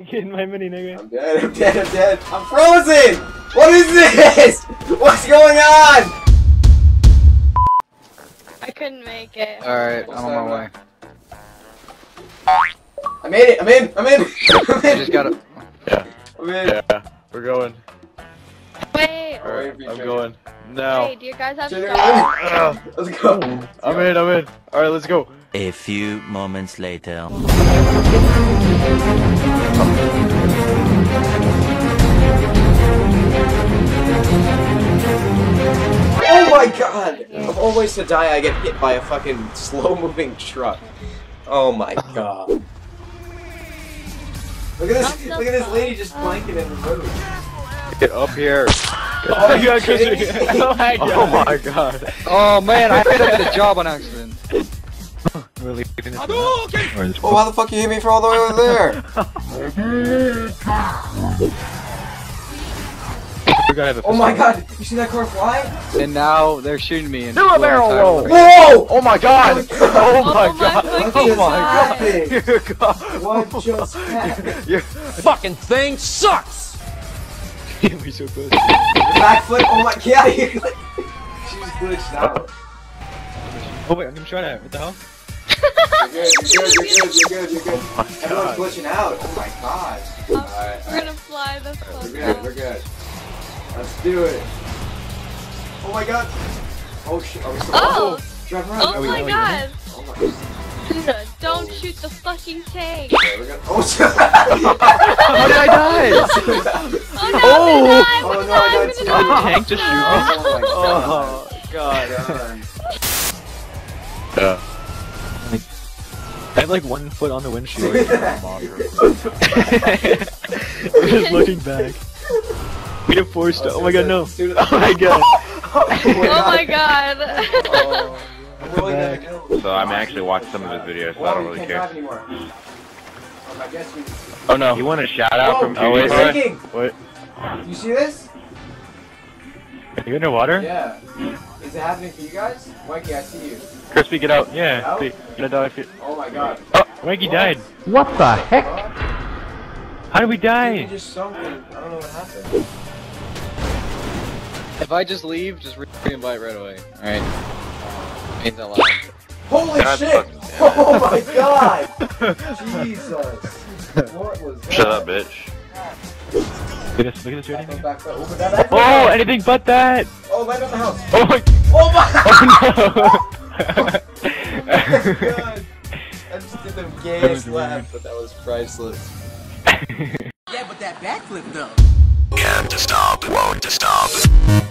I'm dead, I'm dead, I'm dead. I'm frozen! What is this? What's going on? I couldn't make it. Alright, I'm on my way. I made it, I'm in! I just gotta... Yeah. I'm in. Yeah, we're going. Wait! Alright, I'm going. Now. Hey, do you guys have stuff? Let's go. I'm in. Alright, let's go. A few moments later. Oh my god! Of all ways to die, I get hit by a fucking slow-moving truck. Oh my god. Look at this! Look at this lady just blanking in the road. Get up here! Oh, you got Christian! Oh my god! Oh my god! Oh man, I hit up the job on accident. Really? Oh, okay. Oh, why the fuck you hit me from all the way over there? Oh my god, you see that car fly? And now they're shooting me. Do a barrel roll! Whoa! Oh my god! Oh my god! Oh my god! What just happened? Your fucking thing sucks! We so close. Backflip! Oh my god! Get out of here! She's glitched out. Oh wait, I'm trying to. What the hell? You're good. Everyone's glitching out. Oh my god. Alright. We're gonna fly the fuck. We're good. Let's do it. Oh my god. Oh shit. Oh! Drive around. Oh my god. Don't shoot the fucking tank. Okay, we're gonna. Oh shit. How did I die? Oh no, I died. The tank just shoot me. Oh my god. I have like one foot on the windshield. We're just looking back. We have forced. Oh my god, no! Oh my god! Oh my god! So I'm actually watching some of his videos. So I don't really care. Oh no! You want a shout out from me? What? You see this? Are you underwater? Yeah. Is it happening for you guys? Mikey, I see you. Crispy, get out. Yeah. Out? Oh my god. Oh, Mikey died. What the heck? How did we die? Just something. I don't know what happened. If I just leave, just re-invite right away. Alright. Ain't that loud. Holy shit! Oh my god! Jesus. What was that? Shut up, bitch. Look at this right here. Oh, anything but that! Oh, right on the house. Oh my. Oh my. Oh no. Oh my god! I just did them gayest laugh, but that was priceless. Yeah, but that backflip though! Can't stop, won't stop.